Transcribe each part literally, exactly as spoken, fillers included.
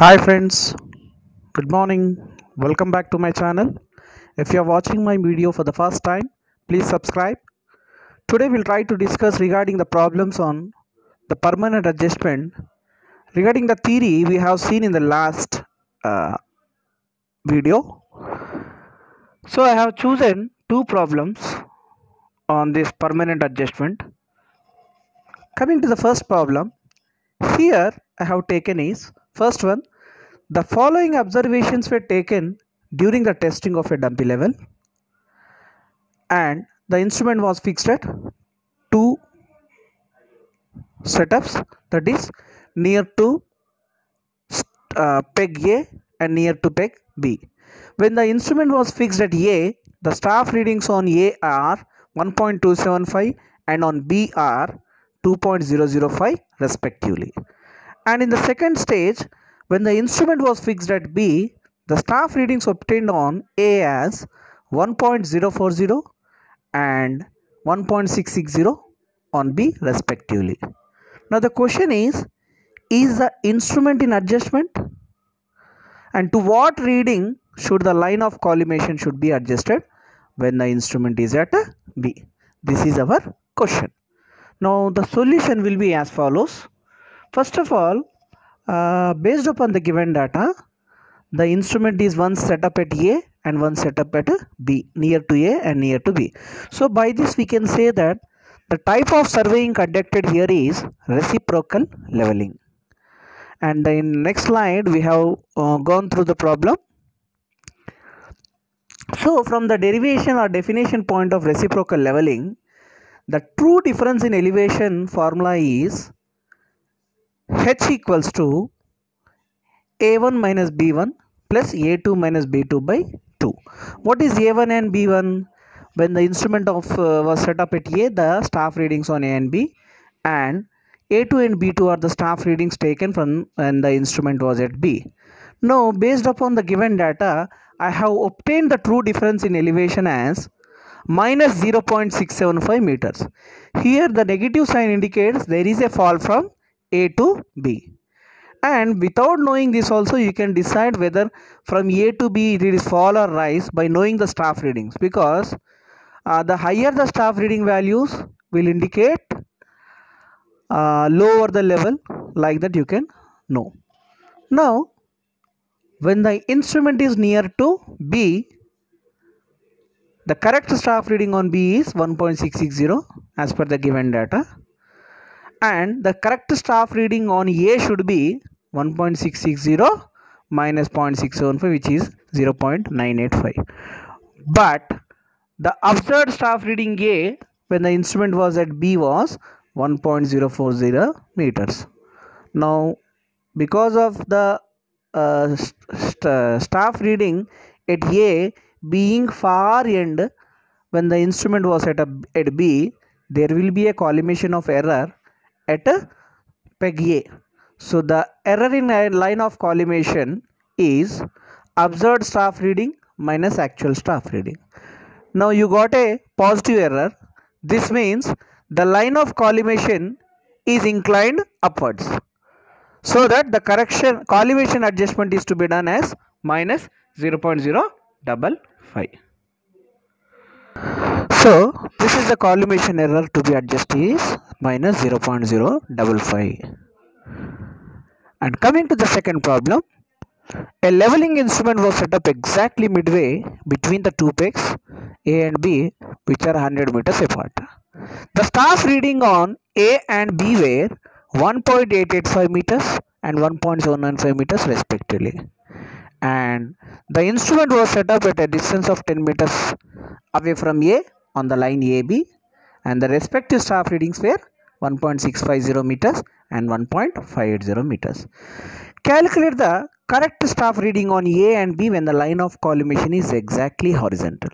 Hi friends, good morning. Welcome back to my channel. If you are watching my video for the first time, please subscribe. Today we'll try to discuss regarding the problems on the permanent adjustment. Regarding the theory we have seen in the last uh, video. So I have chosen two problems on this permanent adjustment. Coming to the first problem, here I have taken is first one, the following observations were taken during the testing of a dumpy level and the instrument was fixed at two setups, that is near to uh, peg A and near to peg B. When the instrument was fixed at A, the staff readings on A are one point two seven five and on B are two point zero zero five respectively. And in the second stage, when the instrument was fixed at B, the staff readings obtained on A as one point zero four zero and one point six six zero on B respectively. Now the question is, is the instrument in adjustment? And to what reading should the line of collimation should be adjusted when the instrument is at a B? This is our question. Now the solution will be as follows. First of all, uh, based upon the given data, the instrument is one set up at A and one set up at B, near to A and near to B. So by this we can say that the type of surveying conducted here is reciprocal leveling. And then in next slide we have uh, gone through the problem. So from the derivation or definition point of reciprocal leveling, the true difference in elevation formula is H equals to A one minus B one plus A two minus B two by two. What is A one and B one? When the instrument of uh, was set up at A, the staff readings on A and B, and A two and B two are the staff readings taken from when the instrument was at B. Now, based upon the given data, I have obtained the true difference in elevation as minus zero point six seven five meters. Here, the negative sign indicates there is a fall from A to B, and without knowing this also you can decide whether from A to B it is fall or rise by knowing the staff readings, because uh, the higher the staff reading values will indicate uh, lower the level, like that you can know. Now when the instrument is near to B, the correct staff reading on B is one point six six zero as per the given data. And the correct staff reading on A should be one point six six zero minus zero point six seven five, which is zero point nine eight five. But the observed staff reading A when the instrument was at B was one point zero four zero meters. Now because of the uh, st staff reading at A being far end when the instrument was set up at B, there will be a collimation of error at a peg A. So the error in line of collimation is observed staff reading minus actual staff reading. Now you got a positive error. This means the line of collimation is inclined upwards. So that the correction collimation adjustment is to be done as minus zero point zero five five. So this is the collimation error to be adjusted is minus zero point zero five five. And coming to the second problem, a leveling instrument was set up exactly midway between the two pegs A and B, which are one hundred meters apart. The staff reading on A and B were one point eight eight five meters and one point seven nine five meters respectively. And the instrument was set up at a distance of ten meters away from A on the line A B, and the respective staff readings were one point six five zero meters and one point five eight zero meters. Calculate the correct staff reading on A and B when the line of collimation is exactly horizontal.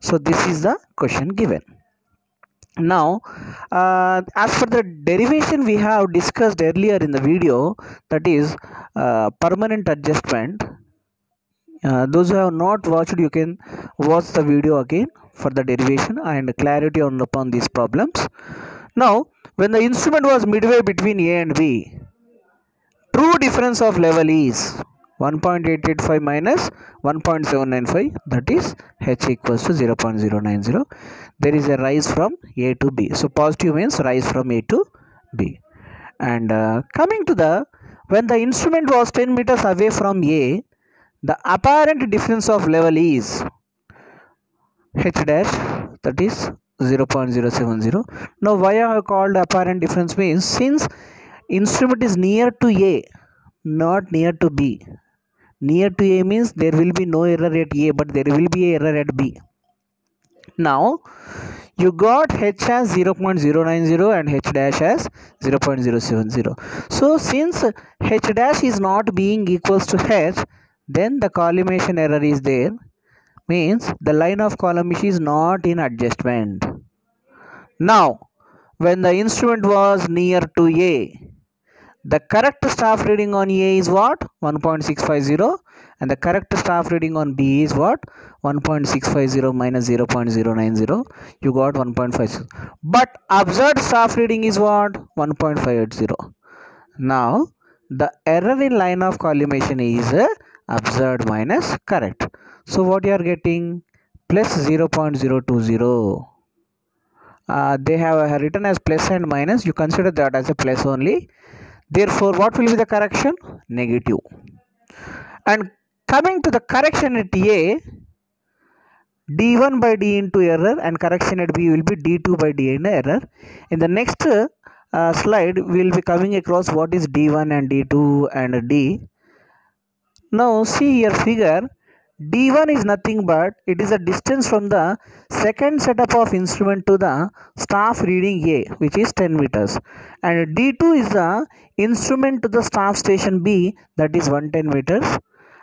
So this is the question given. Now uh, as for the derivation we have discussed earlier in the video, that is uh, permanent adjustment. Uh, those who have not watched, you can watch the video again for the derivation and clarity on upon these problems. Now when the instrument was midway between A and B, true difference of level is one point eight eight five minus one point seven nine five, that is H equals to zero point zero nine zero. There is a rise from A to B. So positive means rise from A to B. And uh, coming to the, when the instrument was ten meters away from A, the apparent difference of level is H dash, that is zero point zero seven zero. Now why I have called apparent difference means, since instrument is near to A, not near to B. Near to A means there will be no error at A, but there will be an error at B. Now you got H as zero point zero nine zero and H dash as zero point zero seven zero. So since H dash is not being equals to H, then the collimation error is there, means the line of collimation is not in adjustment. Now when the instrument was near to A, the correct staff reading on A is what? one point six five zero, and the correct staff reading on B is what? one point six five zero minus zero point zero nine zero. You got one point five six. But observed staff reading is what? one point five eight zero. Now the error in line of collimation is uh, observed minus correct. So what you are getting? Plus zero point zero two zero. Uh, they have written as plus and minus. You consider that as a plus only. Therefore, what will be the correction? Negative. And coming to the correction at A, D one by D into error, and correction at B will be D two by D into error. In the next uh, slide, we will be coming across what is D one and D two and D. Now, see here figure. D one is nothing but it is a distance from the second setup of instrument to the staff reading A, which is ten meters, and D two is the instrument to the staff station B, that is one hundred ten meters,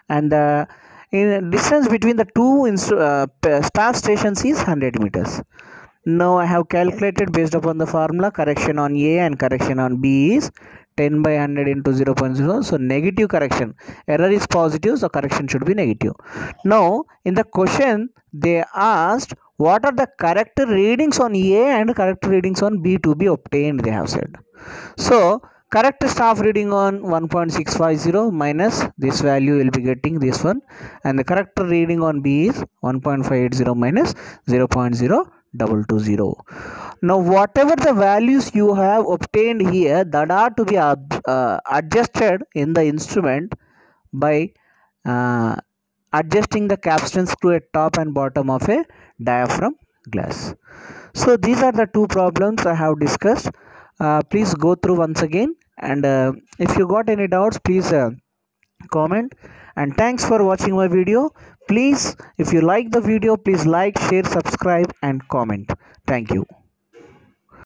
and the in distance between the two uh, staff stations is one hundred meters. Now I have calculated based upon the formula correction on A and correction on B is ten by one hundred into zero point zero. So negative correction. Error is positive, so correction should be negative. Now in the question they asked what are the correct readings on A and correct readings on B to be obtained, they have said. So correct staff reading on one point six five zero minus this value will be getting this one, and the correct reading on B is one point five eight zero minus zero point zero double two zero. Now whatever the values you have obtained here, that are to be uh, adjusted in the instrument by uh, adjusting the capstan screw at top and bottom of a diaphragm glass. So these are the two problems I have discussed. Uh, please go through once again, and uh, if you got any doubts, please uh, comment. And thanks for watching my video. Please, if you like the video, please like, share, subscribe and comment. Thank you.